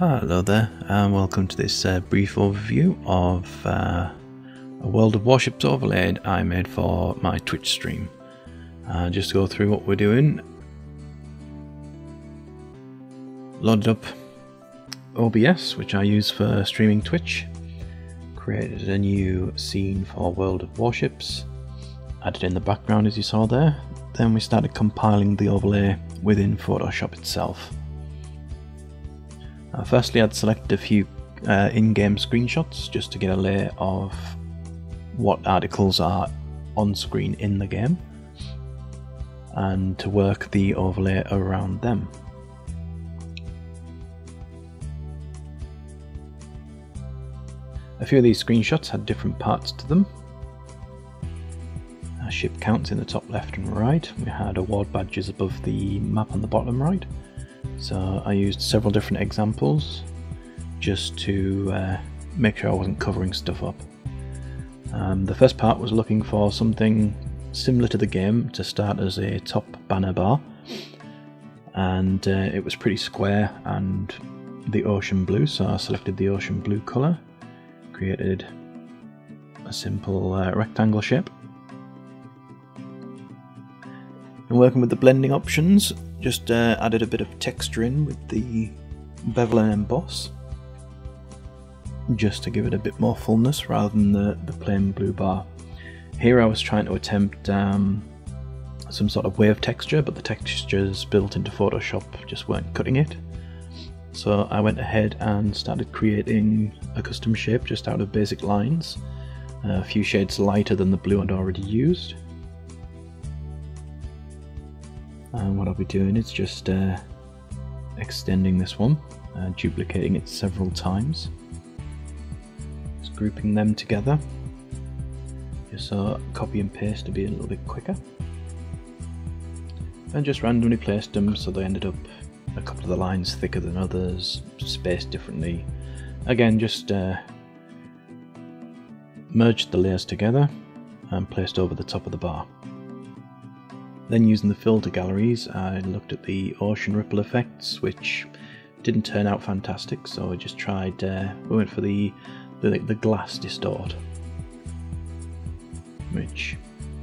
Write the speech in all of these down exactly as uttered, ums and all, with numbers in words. Ah, hello there, and welcome to this uh, brief overview of uh, a World of Warships overlay I made for my Twitch stream. Uh, just to go through what we're doing. Loaded up O B S, which I use for streaming Twitch. Created a new scene for World of Warships. Added in the background as you saw there. Then we started compiling the overlay within Photoshop itself. Uh, firstly, I'd selected a few uh, in-game screenshots just to get a layer of what articles are on screen in the game and to work the overlay around them. A few of these screenshots had different parts to them. Our ship counts in the top left and right. We had award badges above the map on the bottom right. So I used several different examples just to uh, make sure I wasn't covering stuff up. Um, the first part was looking for something similar to the game to start as a top banner bar, and uh, it was pretty square and the ocean blue, so I selected the ocean blue colour, created a simple uh, rectangle shape. And working with the blending options, just uh, added a bit of texture in with the bevel and emboss just to give it a bit more fullness rather than the, the plain blue bar. Here I was trying to attempt um, some sort of wave texture, but the textures built into Photoshop just weren't cutting it. So I went ahead and started creating a custom shape just out of basic lines, a few shades lighter than the blue I'd already used. And what I'll be doing is just uh, extending this one, uh, duplicating it several times, just grouping them together, just so copy and paste to be a little bit quicker, and just randomly placed them so they ended up a couple of the lines thicker than others, spaced differently. Again, just uh, merged the layers together and placed over the top of the bar. Then using the filter galleries, I looked at the ocean ripple effects, which didn't turn out fantastic, so I just tried, uh, we went for the, the, the glass distort, which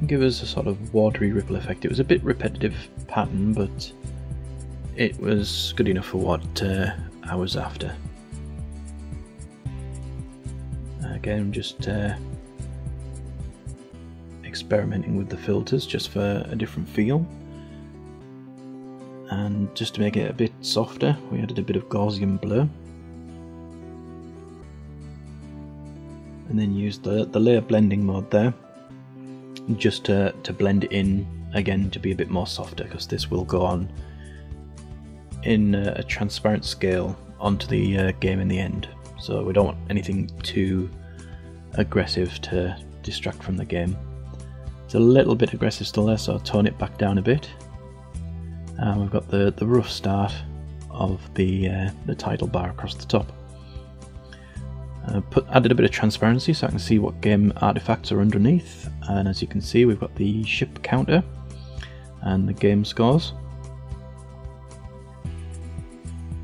gave us a sort of watery ripple effect. It was a bit repetitive pattern, but it was good enough for what uh, I was after. Again, just uh, experimenting with the filters just for a different feel, and just to make it a bit softer we added a bit of Gaussian blur, and then used the, the layer blending mode there just to, to blend it in again to be a bit more softer, because this will go on in a, a transparent scale onto the uh, game in the end, so we don't want anything too aggressive to distract from the game. It's a little bit aggressive still there, so I'll tone it back down a bit. And we've got the, the rough start of the, uh, the title bar across the top. Uh, put, added a bit of transparency so I can see what game artifacts are underneath, and as you can see we've got the ship counter and the game scores.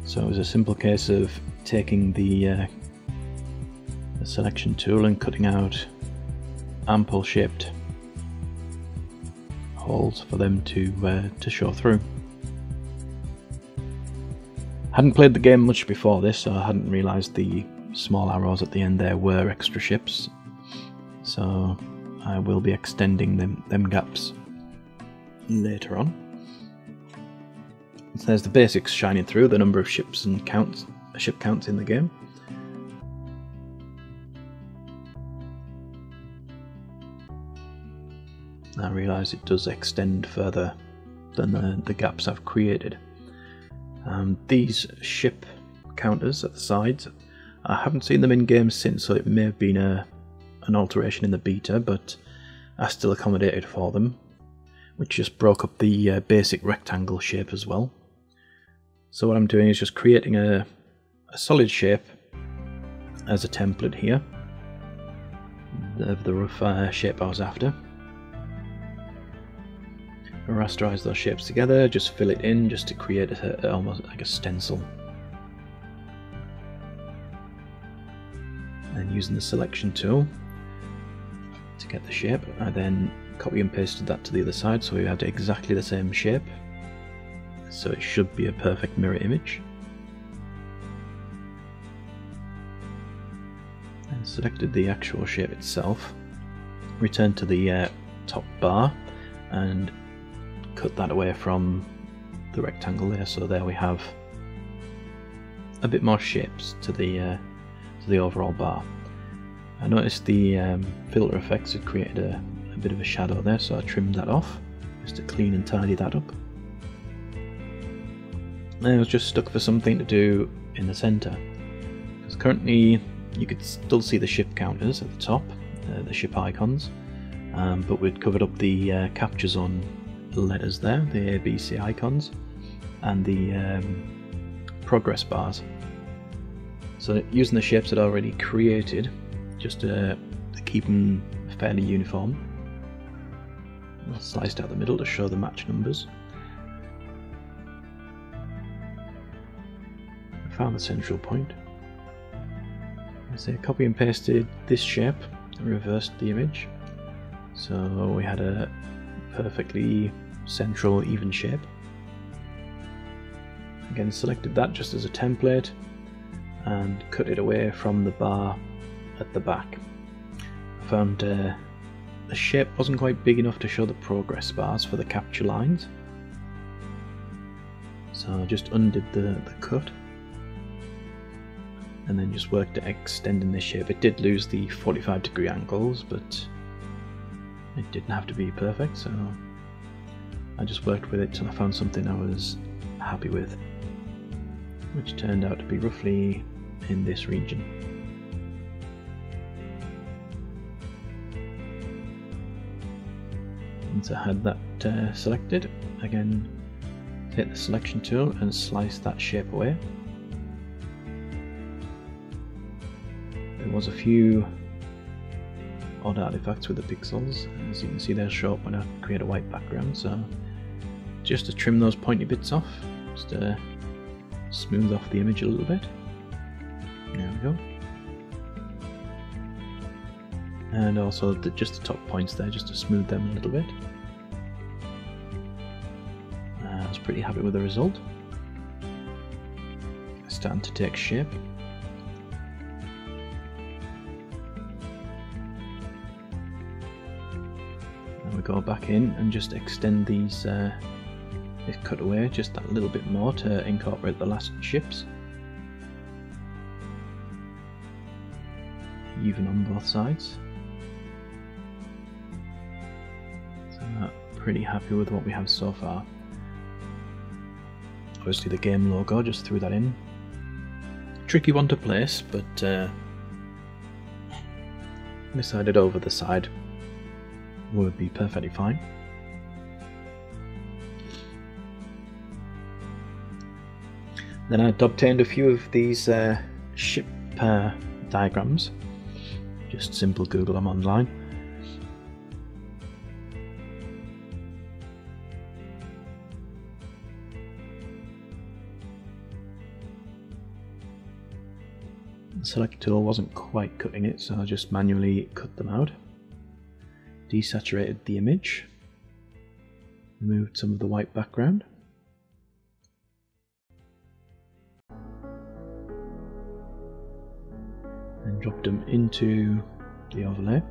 So it was a simple case of taking the, uh, the selection tool and cutting out ample shaped holes for them to uh, to show through. Hadn't played the game much before this, so I hadn't realised the small arrows at the end there were extra ships, so I will be extending them, them gaps later on. So there's the basics shining through, the number of ships and counts, ship counts in the game. I realise it does extend further than the, the gaps I've created. Um, these ship counters at the sides, I haven't seen them in games since, so it may have been a, an alteration in the beta, but I still accommodated for them, which just broke up the uh, basic rectangle shape as well. So what I'm doing is just creating a, a solid shape as a template here of the rough uh, shape I was after. Rasterize those shapes together, just fill it in just to create a, almost like a stencil. using the selection tool to get the shape. I then copy and pasted that to the other side, so we had exactly the same shape. So it should be a perfect mirror image. And selected the actual shape itself. Return to the uh, top bar and cut that away from the rectangle there. So there we have a bit more shapes to the uh, to the overall bar. I noticed the um, filter effects had created a, a bit of a shadow there, so I trimmed that off just to clean and tidy that up. And I was just stuck for something to do in the center, because currently you could still see the ship counters at the top, uh, the ship icons, um, but we'd covered up the uh, capture zone letters there, the A B C icons, and the um, progress bars. So using the shapes I'd already created just to, to keep them fairly uniform. I sliced out the middle to show the match numbers. I found the central point. So I copy and pasted this shape and reversed the image. So we had a perfectly central even shape. Again, selected that just as a template and cut it away from the bar at the back. I found uh, the shape wasn't quite big enough to show the progress bars for the capture lines, so I just undid the, the cut and then just worked at extending this shape. It did lose the forty-five degree angles, but it didn't have to be perfect, so I just worked with it till I found something I was happy with, which turned out to be roughly in this region. Once I had that uh, selected, again take the selection tool and slice that shape away. There was a few odd artifacts with the pixels, as you can see they'll show up when I create a white background, so just to trim those pointy bits off, just to smooth off the image a little bit. There we go. And also the, just the top points there, just to smooth them a little bit. I was pretty happy with the result. It's starting to take shape. And we go back in and just extend these uh, It's cut away just that little bit more to incorporate the last ships. Even on both sides. So I'm pretty happy with what we have so far. Obviously the game logo, just threw that in. Tricky one to place, but uh, decided over the side would be perfectly fine. Then I obtained a few of these uh, ship uh, diagrams, just simple Google them online. The select tool wasn't quite cutting it, so I just manually cut them out. Desaturated the image, removed some of the white background. Dropped them into the overlay.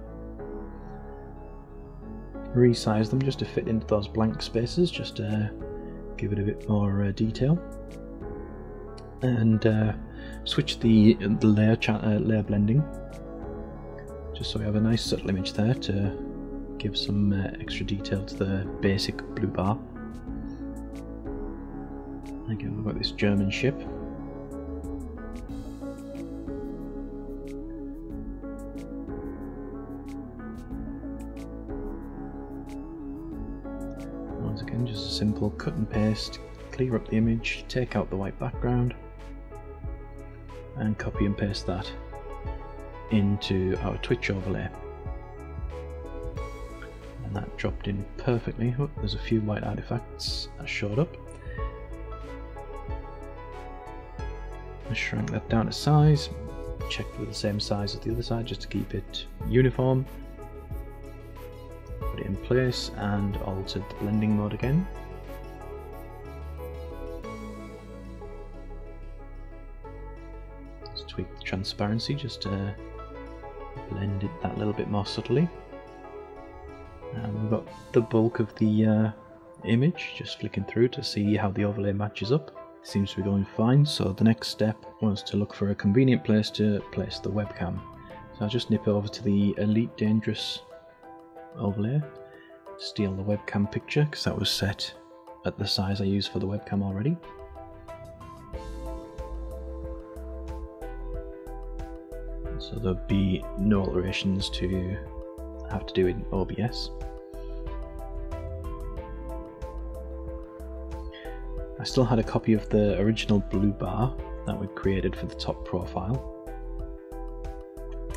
Resize them just to fit into those blank spaces, just to give it a bit more uh, detail. And uh, switch the, the layer, uh, layer blending, just so we have a nice subtle image there to give some uh, extra detail to the basic blue bar. Again, we've got this German ship. Again, just a simple cut and paste, clear up the image, take out the white background and copy and paste that into our Twitch overlay, and that dropped in perfectly. Oh, there's a few white artifacts that showed up. I shrank that down to size, check for the same size as the other side just to keep it uniform. Put it in place and altered the blending mode again. Let's tweak the transparency just to blend it that little bit more subtly. And we've got the bulk of the uh, image, just flicking through to see how the overlay matches up. It seems to be going fine, so the next step was to look for a convenient place to place the webcam. So I'll just nip over to the Elite Dangerous overlay, steal the webcam picture because that was set at the size I used for the webcam already. So there'll be no alterations to have to do in O B S. I still had a copy of the original blue bar that we created for the top profile.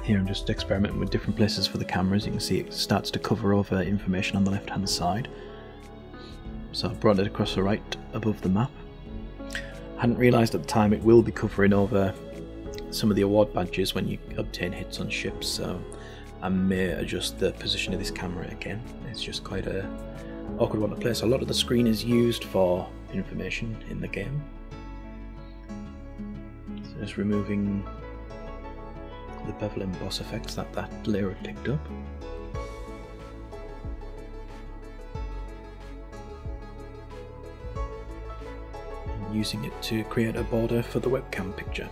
Here I'm just experimenting with different places for the cameras. You can see it starts to cover over information on the left hand side. So I brought it across the right above the map. I hadn't realised at the time it will be covering over some of the award badges when you obtain hits on ships, so I may adjust the position of this camera again. It's just quite a awkward one to place. A lot of the screen is used for information in the game. So just removing the bevel and emboss effects that that layer had picked up. And using it to create a border for the webcam picture.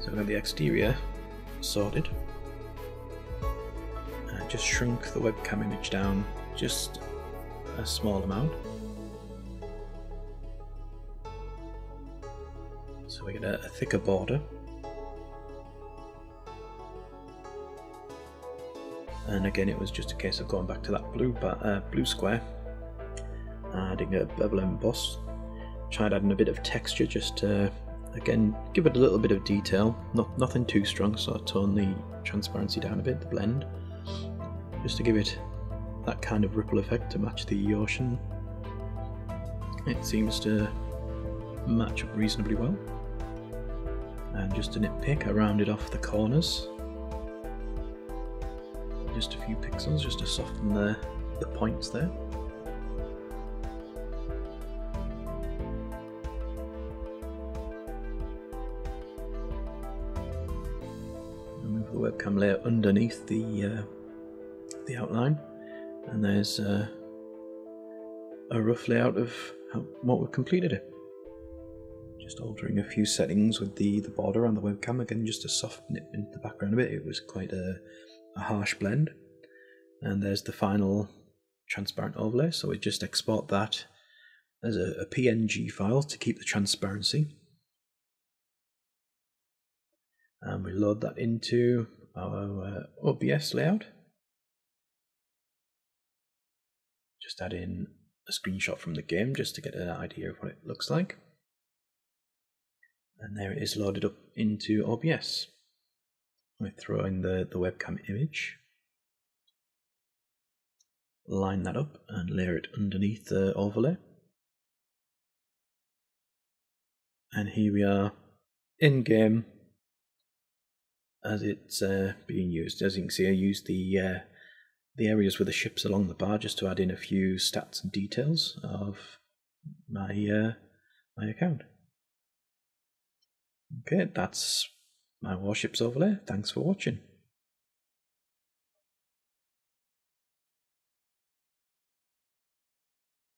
So we've got the exterior sorted. I just shrunk the webcam image down just a small amount. So we get a, a thicker border. And again, it was just a case of going back to that blue bar, uh, blue square, adding a bevel emboss. Tried adding a bit of texture just to, again, give it a little bit of detail. Not nothing too strong, so I tone the transparency down a bit, the blend, just to give it that kind of ripple effect to match the ocean. It seems to match up reasonably well. And just to nitpick, I rounded off the corners. Just a few pixels, just to soften the, the points there. Move the webcam layer underneath the, uh, the outline. And there's uh, a rough layout of how, what we've completed it. Just altering a few settings with the, the border on the webcam, again just to soften it into the background a bit. It was quite a, a harsh blend. And there's the final transparent overlay, so we just export that as a, a P N G file to keep the transparency. And we load that into our uh, O B S layout. Just add in a screenshot from the game just to get an idea of what it looks like. And there it is loaded up into O B S. We throw in the, the webcam image, line that up and layer it underneath the overlay. And here we are in game as it's uh, being used. As you can see, I used the uh, the areas with the ships along the bar just to add in a few stats and details of my uh, my account. Okay, that's my Warships overlay. Thanks for watching.